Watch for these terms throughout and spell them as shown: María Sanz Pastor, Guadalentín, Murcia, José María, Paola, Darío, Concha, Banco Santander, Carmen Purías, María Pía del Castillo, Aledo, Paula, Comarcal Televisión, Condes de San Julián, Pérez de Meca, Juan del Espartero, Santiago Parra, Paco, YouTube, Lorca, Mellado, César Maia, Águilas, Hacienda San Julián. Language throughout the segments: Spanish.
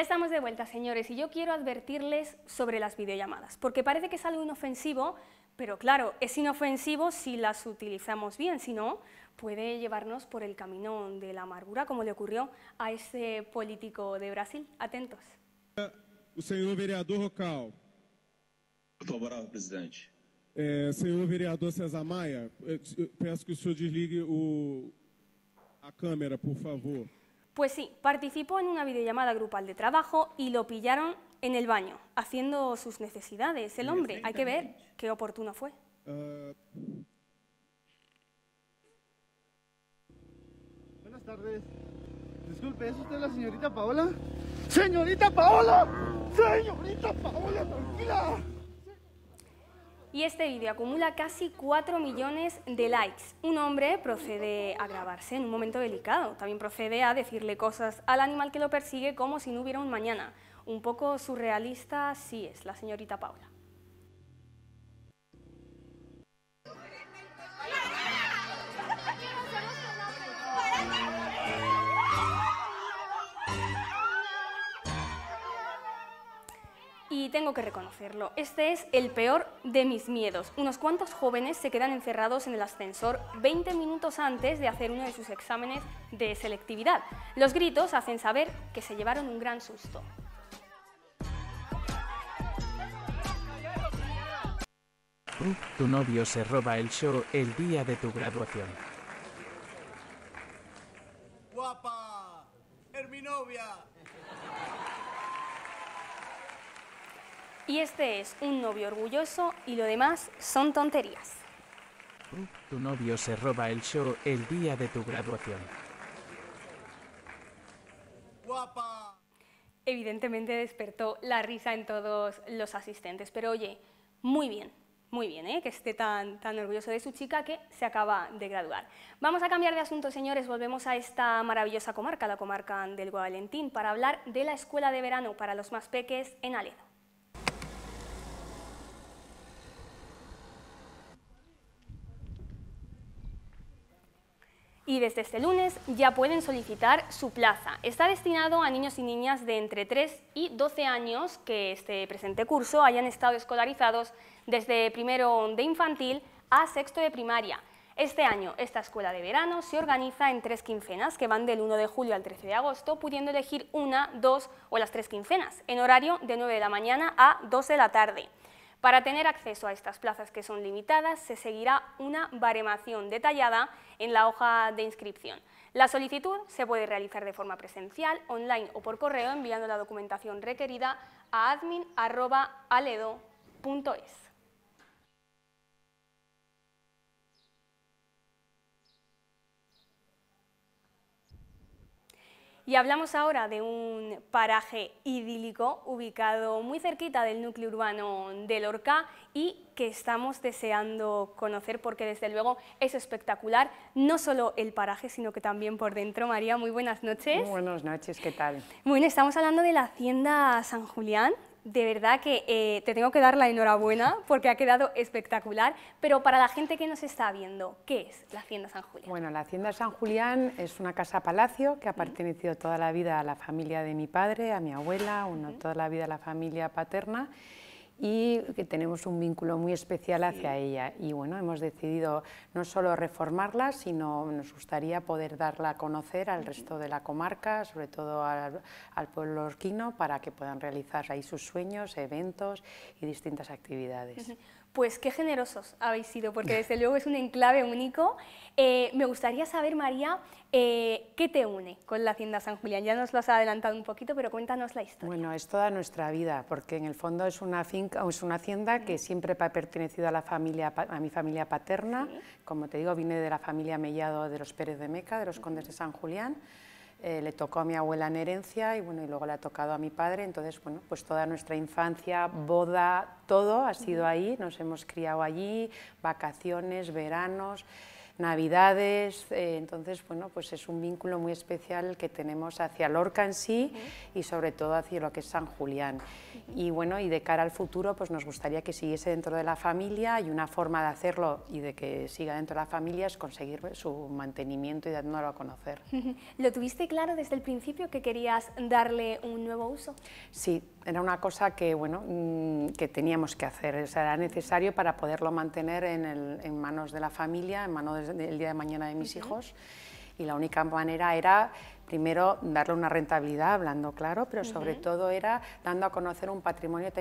Ya estamos de vuelta, señores, y yo quiero advertirles sobre las videollamadas, porque parece que es algo inofensivo, pero claro, es inofensivo si las utilizamos bien, si no, puede llevarnos por el camino de la amargura, como le ocurrió a este político de Brasil. Atentos. O señor vereador Rocal. Favorable, presidente. Señor vereador César Maia, peço que o senhor desligue a cámara, por favor. Pues sí, participó en una videollamada grupal de trabajo y lo pillaron en el baño, haciendo sus necesidades. El hombre, hay que ver qué oportuno fue. Buenas tardes. Disculpe, ¿es usted la señorita Paola? ¡Señorita Paola! ¡Señorita Paola, tranquila! Y este vídeo acumula casi 4 millones de likes. Un hombre procede a grabarse en un momento delicado. También procede a decirle cosas al animal que lo persigue como si no hubiera un mañana. Un poco surrealista sí es la señorita Paula. Y tengo que reconocerlo, este es el peor de mis miedos. Unos cuantos jóvenes se quedan encerrados en el ascensor 20 minutos antes de hacer uno de sus exámenes de selectividad. Los gritos hacen saber que se llevaron un gran susto. Tu novio se roba el show el día de tu graduación. Guapa, es mi novia. Y este es un novio orgulloso y lo demás son tonterías. Tu novio se roba el show el día de tu graduación. Guapa. Evidentemente despertó la risa en todos los asistentes, pero oye, muy bien, ¿eh? Que esté tan orgulloso de su chica que se acaba de graduar. Vamos a cambiar de asunto, señores, volvemos a esta maravillosa comarca, la comarca del Guadalentín, para hablar de la escuela de verano para los más peques en Aledo. Y desde este lunes ya pueden solicitar su plaza. Está destinado a niños y niñas de entre 3 y 12 años que este presente curso hayan estado escolarizados desde primero de infantil a sexto de primaria. Este año esta escuela de verano se organiza en 3 quincenas que van del 1 de julio al 13 de agosto, pudiendo elegir 1, 2 o las 3 quincenas, en horario de 9 de la mañana a 12 de la tarde. Para tener acceso a estas plazas que son limitadas, se seguirá una baremación detallada en la hoja de inscripción. La solicitud se puede realizar de forma presencial, online o por correo, enviando la documentación requerida a admin@aledo.es. Y hablamos ahora de un paraje idílico ubicado muy cerquita del núcleo urbano de Lorca y que estamos deseando conocer porque desde luego es espectacular, no solo el paraje sino que también por dentro. María, muy buenas noches. Muy buenas noches, ¿qué tal? Bueno, estamos hablando de la Hacienda San Julián. De verdad que te tengo que dar la enhorabuena porque ha quedado espectacular, pero para la gente que nos está viendo, ¿qué es la Hacienda San Julián? Bueno, la Hacienda San Julián es una casa-palacio que ha pertenecido toda la vida a la familia de mi padre, a mi abuela, toda la vida a la familia paterna y que tenemos un vínculo muy especial hacia ella. Y bueno, hemos decidido no solo reformarla, sino nos gustaría poder darla a conocer al resto de la comarca, sobre todo al pueblo lorquino, para que puedan realizar ahí sus sueños, eventos y distintas actividades. Pues qué generosos habéis sido, porque desde luego es un enclave único. Me gustaría saber, María, ¿qué te une con la Hacienda San Julián? Ya nos lo has adelantado un poquito, pero cuéntanos la historia. Bueno, es toda nuestra vida, porque en el fondo es una finca, es una hacienda que siempre ha pertenecido a la familia, a mi familia paterna. Como te digo, vine de la familia Mellado de los Pérez de Meca, de los Condes de San Julián. Le tocó a mi abuela en herencia y bueno, y luego le ha tocado a mi padre, entonces bueno, pues toda nuestra infancia, boda, todo ha sido ahí, nos hemos criado allí, vacaciones, veranos. Navidades, entonces bueno, pues es un vínculo muy especial que tenemos hacia Lorca en sí y sobre todo hacia lo que es San Julián. Y bueno, y de cara al futuro pues nos gustaría que siguiese dentro de la familia, y una forma de hacerlo y de que siga dentro de la familia es conseguir su mantenimiento y dándolo a conocer. ¿Lo tuviste claro desde el principio que querías darle un nuevo uso? Sí, era una cosa que bueno, que teníamos que hacer, o sea, era necesario para poderlo mantener en manos de la familia, en manos de el día de mañana de mis hijos, y la única manera era primero darle una rentabilidad, hablando claro, pero sobre todo era dando a conocer un patrimonio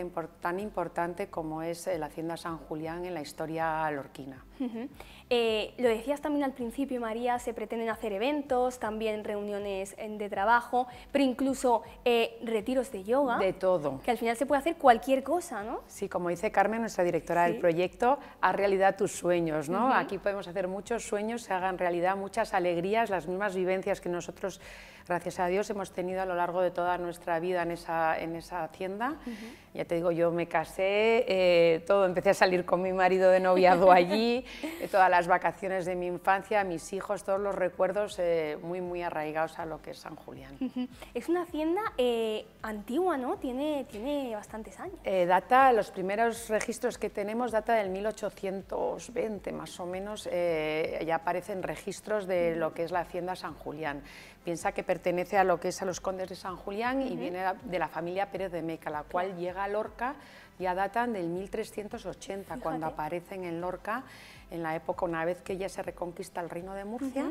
tan importante como es la Hacienda San Julián en la historia lorquina. Lo decías también al principio, María, se pretenden hacer eventos, también reuniones de trabajo, pero incluso retiros de yoga. De todo. Que al final se puede hacer cualquier cosa, ¿no? Sí, como dice Carmen, nuestra directora del proyecto, haz realidad tus sueños, ¿no? Aquí podemos hacer muchos sueños, se hagan realidad muchas alegrías, las mismas vivencias que nosotros, gracias a Dios, hemos tenido a lo largo de toda nuestra vida en esa hacienda. Ya te digo, yo me casé, todo, empecé a salir con mi marido de noviazgo allí, todas las vacaciones de mi infancia, mis hijos, todos los recuerdos muy, muy arraigados a lo que es San Julián. Es una hacienda antigua, ¿no? Tiene bastantes años. Los primeros registros que tenemos data del 1820, más o menos, ya aparecen registros de lo que es la Hacienda San Julián. Piensa que pertenece a lo que es a los Condes de San Julián y viene de la familia Pérez de Meca, la cual llega a Lorca, ya datan del 1380, fíjate, cuando aparecen en Lorca, en la época, una vez que ya se reconquista el reino de Murcia,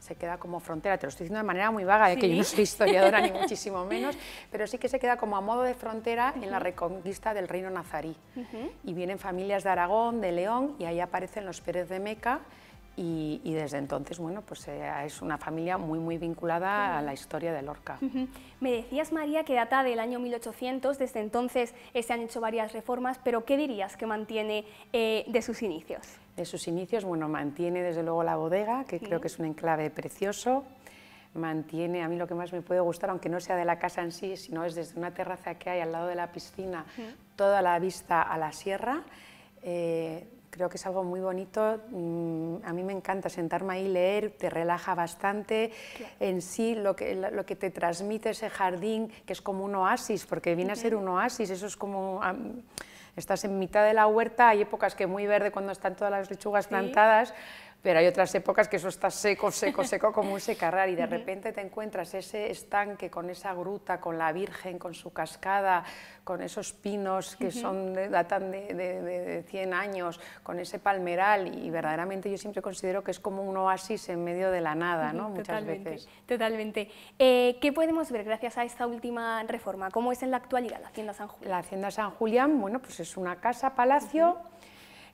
se queda como frontera, te lo estoy diciendo de manera muy vaga, ¿Sí? Que yo no soy historiadora ni muchísimo menos, pero sí que se queda como a modo de frontera en la reconquista del reino nazarí. Y vienen familias de Aragón, de León, y ahí aparecen los Pérez de Meca. Y desde entonces, bueno, pues es una familia muy, muy vinculada a la historia de Lorca. Me decías, María, que data del año 1800, desde entonces se han hecho varias reformas, pero ¿qué dirías que mantiene de sus inicios? De sus inicios, bueno, mantiene desde luego la bodega, que creo que es un enclave precioso. Mantiene, a mí lo que más me puede gustar, aunque no sea de la casa en sí, sino es desde una terraza que hay al lado de la piscina, toda la vista a la sierra. Creo que es algo muy bonito, a mí me encanta sentarme ahí, leer, te relaja bastante, en sí lo que te transmite ese jardín, que es como un oasis, porque viene a ser un oasis, eso es como, estás en mitad de la huerta, hay épocas que es muy verde cuando están todas las lechugas plantadas, pero hay otras épocas que eso está seco, seco, seco, como un secarrar, y de repente te encuentras ese estanque con esa gruta, con la Virgen, con su cascada, con esos pinos que datan de 100 años, con ese palmeral, y verdaderamente yo siempre considero que es como un oasis en medio de la nada, ¿no? Muchas veces. Totalmente. ¿Qué podemos ver gracias a esta última reforma? ¿Cómo es en la actualidad la Hacienda San Julián? La Hacienda San Julián, bueno, pues es una casa-palacio,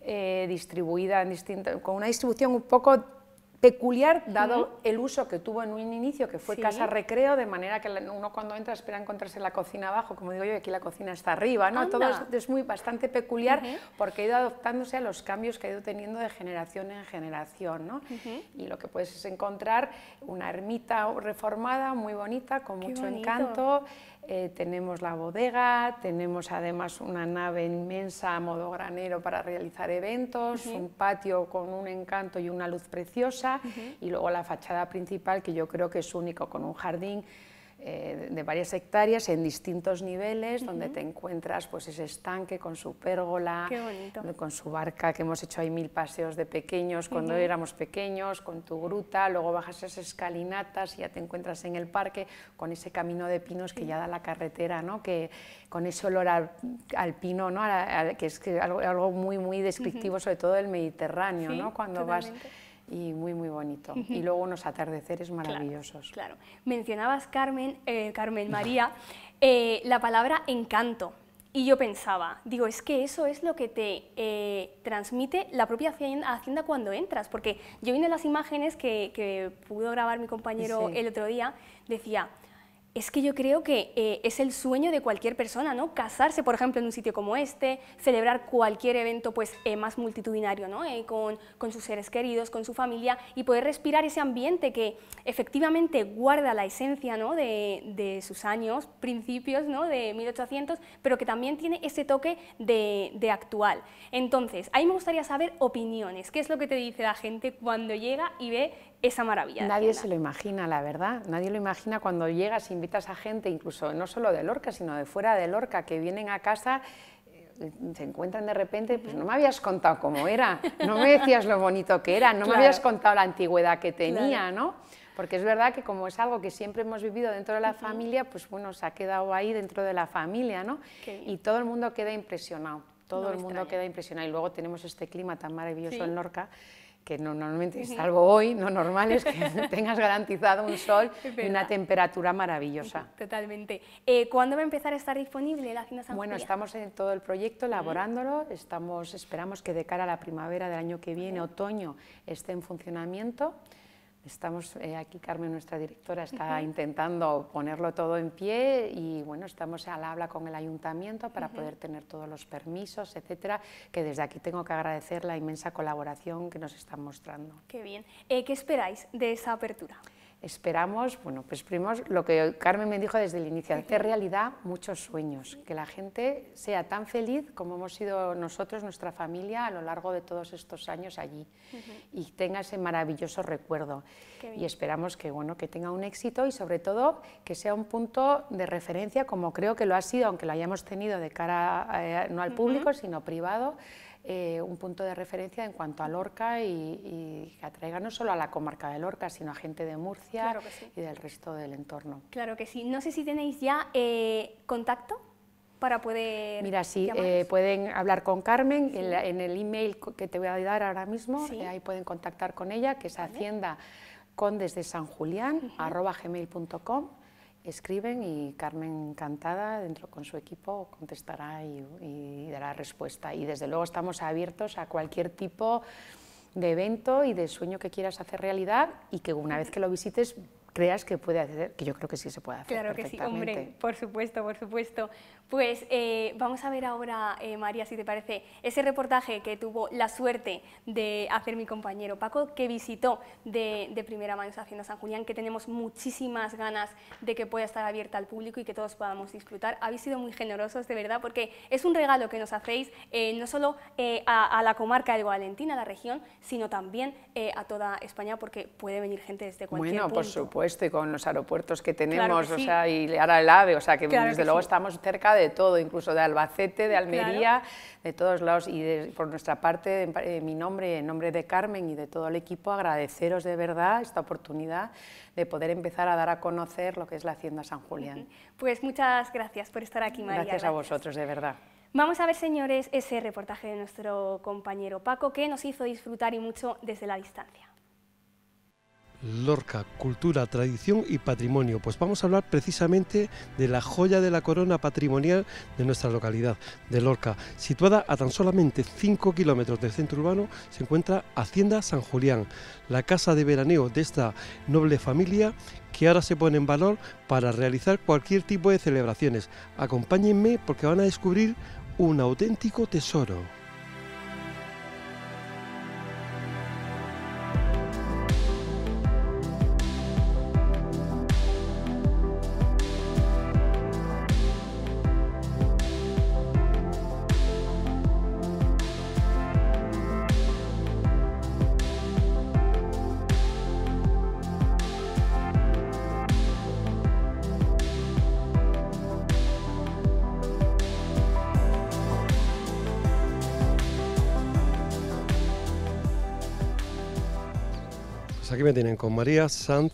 distribuida con una distribución un poco peculiar, dado el uso que tuvo en un inicio, que fue casa-recreo, de manera que uno cuando entra espera encontrarse la cocina abajo, como digo yo, aquí la cocina está arriba, ¿no? Todo es muy bastante peculiar porque ha ido adaptándose a los cambios que ha ido teniendo de generación en generación, ¿no? Y lo que puedes es encontrar una ermita reformada, muy bonita, con mucho encanto. Tenemos la bodega, tenemos además una nave inmensa a modo granero para realizar eventos, un patio con un encanto y una luz preciosa, y luego la fachada principal, que yo creo que es único, con un jardín de varias hectáreas en distintos niveles, donde te encuentras pues ese estanque con su pérgola, con su barca, que hemos hecho ahí 1000 paseos de pequeños cuando éramos pequeños, con tu gruta, luego bajas esas escalinatas y ya te encuentras en el parque con ese camino de pinos que ya da la carretera, ¿no? Que con ese olor al pino, ¿no? Que es algo muy, muy descriptivo, sobre todo del Mediterráneo, ¿no? Cuando vas. Y muy, muy bonito. Y luego unos atardeceres maravillosos. Claro, claro. Mencionabas, María, la palabra encanto. Y yo pensaba, digo, es que eso es lo que te transmite la propia hacienda cuando entras. Porque yo vi en las imágenes que pudo grabar mi compañero el otro día, decía, Es que yo creo que es el sueño de cualquier persona, ¿no? Casarse, por ejemplo, en un sitio como este, celebrar cualquier evento pues, más multitudinario, ¿no? Con sus seres queridos, con su familia, y poder respirar ese ambiente que efectivamente guarda la esencia, ¿no? de sus años, principios, ¿no? de 1800, pero que también tiene ese toque de actual. Entonces, ahí me gustaría saber opiniones. ¿Qué es lo que te dice la gente cuando llega y ve esa maravilla? Nadie se lo imagina, la verdad. Nadie lo imagina cuando llegas, invitas a gente, incluso no solo de Lorca, sino de fuera de Lorca, que vienen a casa, se encuentran de repente, pues no me habías contado cómo era, no me decías lo bonito que era, no me habías contado la antigüedad que tenía, ¿no? Porque es verdad que como es algo que siempre hemos vivido dentro de la familia, pues bueno, se ha quedado ahí dentro de la familia, ¿no? Y todo el mundo queda impresionado, todo el mundo queda impresionado. Y luego tenemos este clima tan maravilloso en Lorca, que no, normalmente, salvo hoy, no normal es que tengas garantizado un sol y una temperatura maravillosa. Totalmente. ¿Cuándo va a empezar a estar disponible la Hacienda San Julián? Bueno, estamos en todo el proyecto elaborándolo, esperamos que de cara a la primavera del año que viene, otoño, esté en funcionamiento. Estamos aquí, Carmen, nuestra directora, está intentando ponerlo todo en pie y bueno, estamos al habla con el ayuntamiento para poder tener todos los permisos, etcétera, que desde aquí tengo que agradecer la inmensa colaboración que nos están mostrando. Qué bien. ¿Qué esperáis de esa apertura? Esperamos, bueno, pues primero lo que Carmen me dijo desde el inicio, hacer realidad muchos sueños, que la gente sea tan feliz como hemos sido nosotros, nuestra familia, a lo largo de todos estos años allí, y tenga ese maravilloso recuerdo. Y esperamos que, bueno, que tenga un éxito y sobre todo que sea un punto de referencia, como creo que lo ha sido, aunque lo hayamos tenido de cara, no al público, sino privado, un punto de referencia en cuanto a Lorca y que atraiga no solo a la comarca de Lorca, sino a gente de Murcia y del resto del entorno. Claro que sí. No sé si tenéis ya contacto para poder... Mira, sí, pueden hablar con Carmen en el email que te voy a dar ahora mismo, ahí pueden contactar con ella, que es Hacienda Condes de San Julián, @gmail.com. Escriben y Carmen, encantada, dentro con su equipo, contestará y dará respuesta. Y desde luego estamos abiertos a cualquier tipo de evento y de sueño que quieras hacer realidad y que una vez que lo visites creas que puede hacer, que yo creo que sí se puede hacer. Claro que sí, hombre, por supuesto, por supuesto. Pues vamos a ver ahora, María, si te parece, ese reportaje que tuvo la suerte de hacer mi compañero Paco, que visitó de primera mano esa Hacienda San Julián, que tenemos muchísimas ganas de que pueda estar abierta al público y que todos podamos disfrutar. Habéis sido muy generosos, de verdad, porque es un regalo que nos hacéis, no solo a la comarca de Guadalentín, a la región, sino también a toda España, porque puede venir gente desde cualquier punto. Por supuesto. Y con los aeropuertos que tenemos, o sea, y ahora el AVE, o sea, que desde luego estamos cerca de todo, incluso de Albacete, de Almería, de todos lados, y por nuestra parte, mi nombre, en nombre de Carmen y de todo el equipo, agradeceros de verdad esta oportunidad de poder empezar a dar a conocer lo que es la Hacienda San Julián. Pues muchas gracias por estar aquí, María. Gracias a vosotros, de verdad. Vamos a ver, señores, ese reportaje de nuestro compañero Paco, que nos hizo disfrutar y mucho desde la distancia. Lorca, cultura, tradición y patrimonio. Pues vamos a hablar precisamente de la joya de la corona patrimonial de nuestra localidad, de Lorca. Situada a tan solamente 5 kilómetros del centro urbano, se encuentra Hacienda San Julián, la casa de veraneo de esta noble familia que ahora se pone en valor para realizar cualquier tipo de celebraciones. Acompáñenme porque van a descubrir un auténtico tesoro. Aquí me tienen con María Sanz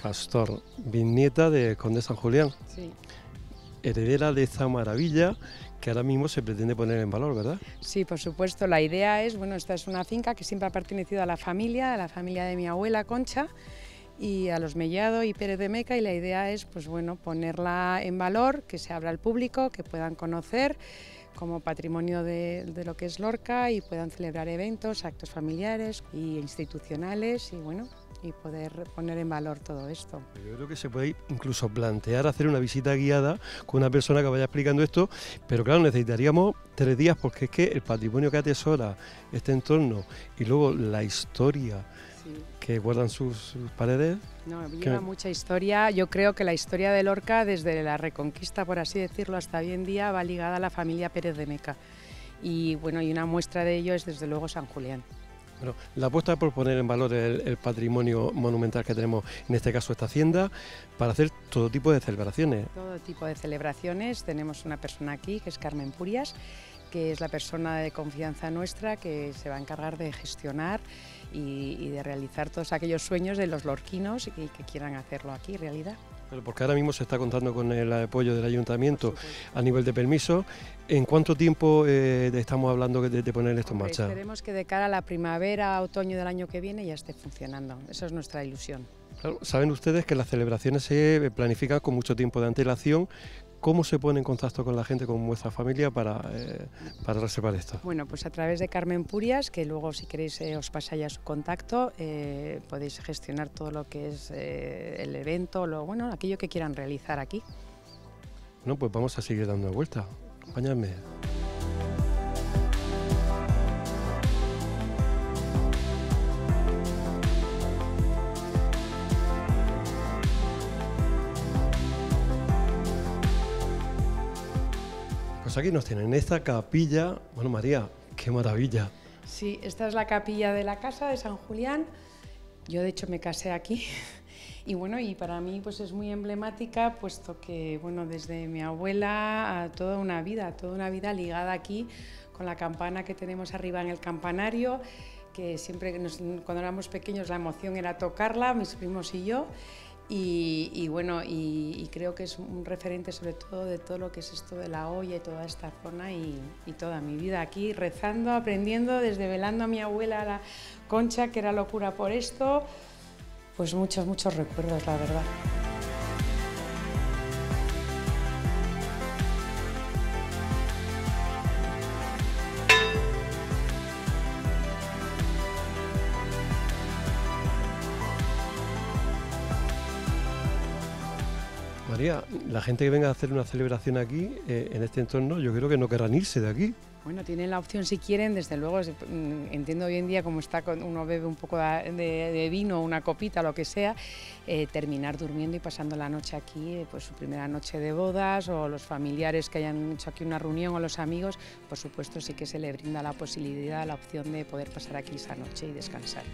Pastor, bisnieta de Conde San Julián, heredera de esta maravilla que ahora mismo se pretende poner en valor, ¿verdad? Sí, por supuesto, la idea es, bueno, esta es una finca que siempre ha pertenecido a la familia de mi abuela Concha y a los Mellado y Pérez de Meca, y la idea es, pues bueno, ponerla en valor, que se abra al público, que puedan conocer como patrimonio de lo que es Lorca y puedan celebrar eventos, actos familiares e institucionales y bueno, y poder poner en valor todo esto. Yo creo que se puede incluso plantear hacer una visita guiada con una persona que vaya explicando esto, pero claro, necesitaríamos 3 días porque es que el patrimonio que atesora este entorno y luego la historia que guardan sus paredes. No, lleva mucha historia. Yo creo que la historia de Lorca, desde la Reconquista, por así decirlo, hasta hoy en día, va ligada a la familia Pérez de Meca. Y bueno, y una muestra de ello es desde luego San Julián. Bueno, la apuesta por poner en valor el patrimonio monumental que tenemos, en este caso esta hacienda, para hacer todo tipo de celebraciones. Todo tipo de celebraciones. Tenemos una persona aquí, que es Carmen Purías, que es la persona de confianza nuestra, que se va a encargar de gestionar y de realizar todos aquellos sueños de los lorquinos y que quieran hacerlo aquí realidad. Pero porque ahora mismo se está contando con el apoyo del ayuntamiento a nivel de permiso. ¿En cuánto tiempo estamos hablando de poner esto en marcha? Esperemos que de cara a la primavera, otoño del año que viene ya esté funcionando. Esa es nuestra ilusión. Claro, saben ustedes que las celebraciones se planifican con mucho tiempo de antelación. ¿Cómo se pone en contacto con la gente, con vuestra familia, para reservar esto? Bueno, pues a través de Carmen Purías, que luego si queréis os pasa ya su contacto, podéis gestionar todo lo que es el evento, bueno, aquello que quieran realizar aquí. Bueno, pues vamos a seguir dando vueltas. Acompañadme. Aquí nos tienen esta capilla. Bueno, María, qué maravilla. Sí, esta es la capilla de la casa de San Julián. Yo de hecho me casé aquí y bueno, y para mí pues es muy emblemática, puesto que bueno, desde mi abuela a toda una vida ligada aquí con la campana que tenemos arriba en el campanario, que siempre cuando éramos pequeños la emoción era tocarla, mis primos y yo. Y bueno, y creo que es un referente sobre todo de todo lo que es esto de la olla y toda esta zona y toda mi vida aquí rezando, aprendiendo, desde velando a mi abuela la Concha, que era locura por esto, pues muchos recuerdos, la verdad. María, la gente que venga a hacer una celebración aquí, en este entorno, yo creo que no querrán irse de aquí. Bueno, tienen la opción si quieren, desde luego, entiendo hoy en día como está, uno bebe un poco de vino, una copita, lo que sea, terminar durmiendo y pasando la noche aquí, pues su primera noche de bodas, o los familiares que hayan hecho aquí una reunión, o los amigos, por supuesto sí que se le brinda la posibilidad, la opción de poder pasar aquí esa noche y descansar.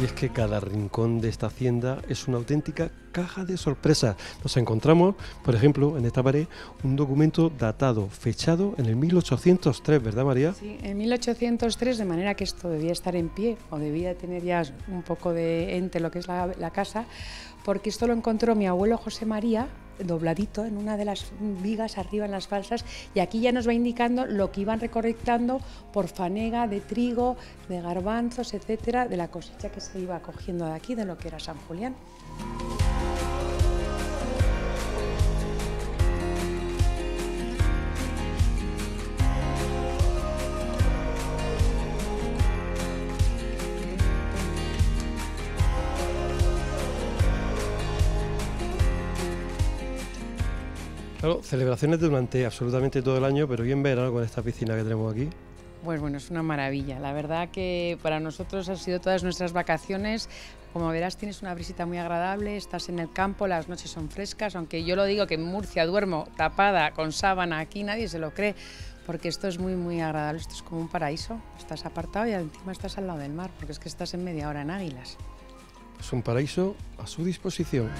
Y es que cada rincón de esta hacienda es una auténtica caja de sorpresas. Nos encontramos, por ejemplo, en esta pared, un documento datado, fechado en el 1803, ¿verdad, María? Sí, en 1803, de manera que esto debía estar en pie, o debía tener ya un poco de ente lo que es la casa, porque esto lo encontró mi abuelo José María, dobladito en una de las vigas arriba en las falsas, y aquí ya nos va indicando lo que iban recolectando por fanega de trigo, de garbanzos, etcétera, de la cosecha que se iba cogiendo de aquí, de lo que era San Julián. Claro, celebraciones durante absolutamente todo el año, pero hoy en verano con esta piscina que tenemos aquí. Pues bueno, es una maravilla. La verdad que para nosotros han sido todas nuestras vacaciones. Como verás, tienes una brisita muy agradable, estás en el campo, las noches son frescas, aunque yo lo digo que en Murcia duermo tapada con sábana, aquí nadie se lo cree, porque esto es muy agradable, esto es como un paraíso. Estás apartado y encima estás al lado del mar, porque es que estás en media hora en Águilas. Es un paraíso a su disposición.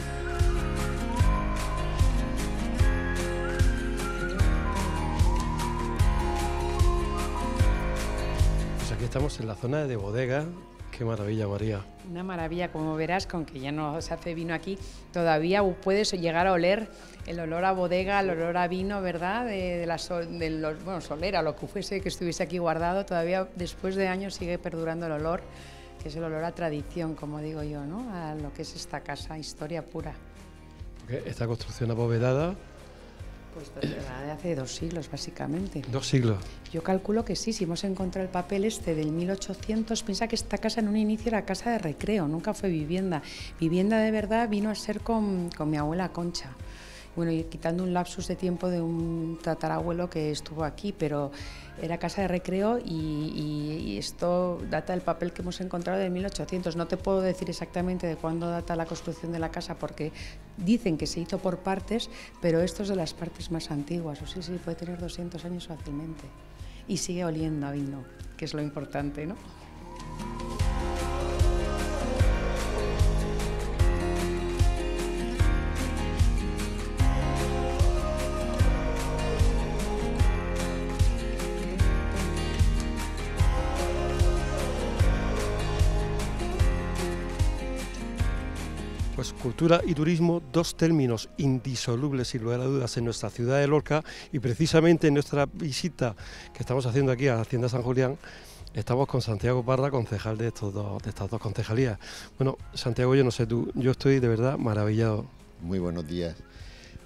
Estamos en la zona de bodegas. Qué maravilla, María. Una maravilla, como verás, con que ya no se hace vino aquí, todavía puedes llegar a oler el olor a bodega, el olor a vino, ¿verdad? De la solera, lo que fuese que estuviese aquí guardado, todavía después de años sigue perdurando el olor, que es el olor a tradición, como digo yo, ¿no? A lo que es esta casa, historia pura. Esta construcción abovedada Pues de hace 2 siglos, básicamente. 2 siglos. Yo calculo que sí, si hemos encontrado el papel este del 1800, piensa que esta casa en un inicio era casa de recreo, nunca fue vivienda. Vivienda de verdad vino a ser con mi abuela Concha. Bueno, y quitando un lapsus de tiempo de un tatarabuelo que estuvo aquí, pero era casa de recreo y esto data del papel que hemos encontrado de 1800. No te puedo decir exactamente de cuándo data la construcción de la casa porque dicen que se hizo por partes, pero esto es de las partes más antiguas. O sí, sí, puede tener 200 años fácilmente. Y sigue oliendo a vino, que es lo importante, ¿no? Pues cultura y turismo, 2 términos indisolubles sin lugar a dudas en nuestra ciudad de Lorca, y precisamente en nuestra visita que estamos haciendo aquí a Hacienda San Julián estamos con Santiago Parra, concejal de estas dos concejalías. Bueno, Santiago, yo no sé tú, yo estoy de verdad maravillado. Muy buenos días.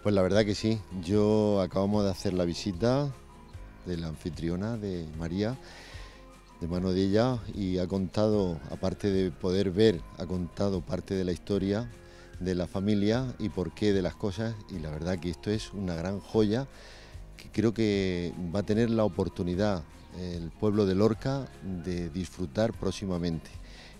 Pues la verdad que sí, yo acabamos de hacer la visita de la anfitriona, de María, de mano de ella, y ha contado, aparte de poder ver, ha contado parte de la historia de la familia y por qué de las cosas, y la verdad que esto es una gran joya que creo que va a tener la oportunidad el pueblo de Lorca de disfrutar próximamente,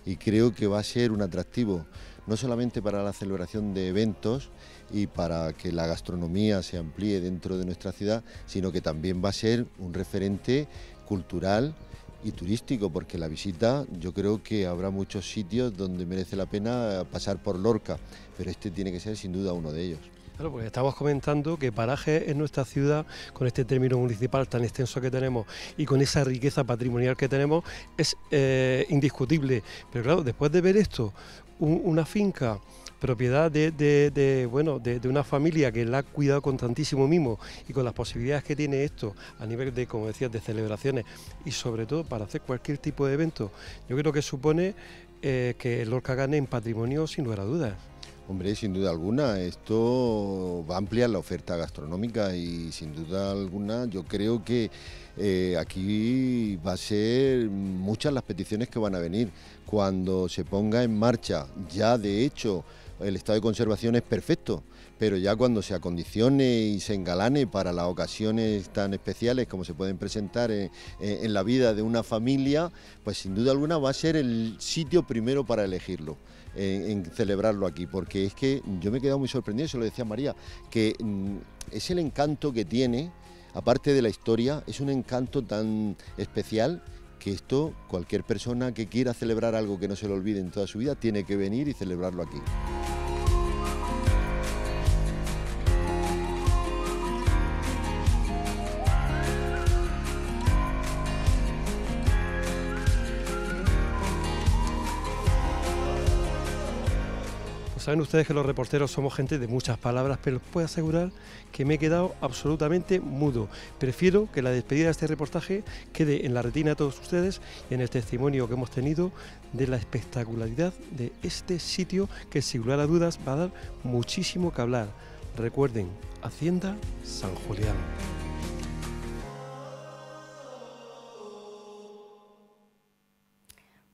y creo que va a ser un atractivo no solamente para la celebración de eventos y para que la gastronomía se amplíe dentro de nuestra ciudad, sino que también va a ser un referente cultural y turístico, porque la visita, yo creo que habrá muchos sitios donde merece la pena pasar por Lorca, pero este tiene que ser sin duda uno de ellos. Claro, porque estamos comentando que parajes en nuestra ciudad, con este término municipal tan extenso que tenemos y con esa riqueza patrimonial que tenemos, es indiscutible. Pero claro, después de ver esto, una finca propiedad de una familia que la ha cuidado con tantísimo mimo, y con las posibilidades que tiene esto a nivel de, como decías, de celebraciones y sobre todo para hacer cualquier tipo de evento, yo creo que supone que Lorca gane en patrimonio sin lugar a dudas. Hombre, sin duda alguna, esto va a ampliar la oferta gastronómica y sin duda alguna yo creo que aquí va a ser muchas las peticiones que van a venir cuando se ponga en marcha. Ya de hecho el estado de conservación es perfecto, pero ya cuando se acondicione y se engalane para las ocasiones tan especiales como se pueden presentar en la vida de una familia, pues sin duda alguna va a ser el sitio primero para elegirlo, en celebrarlo aquí, porque es que yo me he quedado muy sorprendido, se lo decía María, que es el encanto que tiene, aparte de la historia, es un encanto tan especial que esto, cualquier persona que quiera celebrar algo que no se le olvide en toda su vida, tiene que venir y celebrarlo aquí. Saben ustedes que los reporteros somos gente de muchas palabras, pero les puedo asegurar que me he quedado absolutamente mudo. Prefiero que la despedida de este reportaje quede en la retina de todos ustedes y en el testimonio que hemos tenido de la espectacularidad de este sitio que, sin lugar a dudas, va a dar muchísimo que hablar. Recuerden, Hacienda San Julián.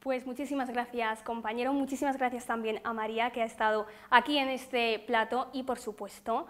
Pues muchísimas gracias, compañero, muchísimas gracias también a María, que ha estado aquí en este plato, y por supuesto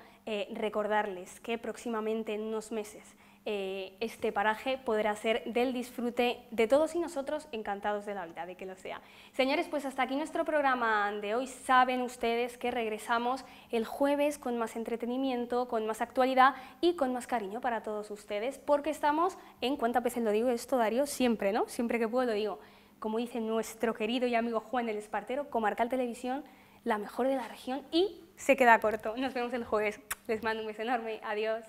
recordarles que próximamente, en unos meses, este paraje podrá ser del disfrute de todos, y nosotros encantados de la vida de que lo sea. Señores, pues hasta aquí nuestro programa de hoy. Saben ustedes que regresamos el jueves con más entretenimiento, con más actualidad y con más cariño para todos ustedes, porque estamos en... ¿Cuántas veces lo digo esto, Darío? Siempre, ¿no? Siempre que puedo lo digo. Como dice nuestro querido y amigo Juan del Espartero, Comarcal Televisión, la mejor de la región, y se queda corto. Nos vemos el jueves. Les mando un beso enorme. Adiós.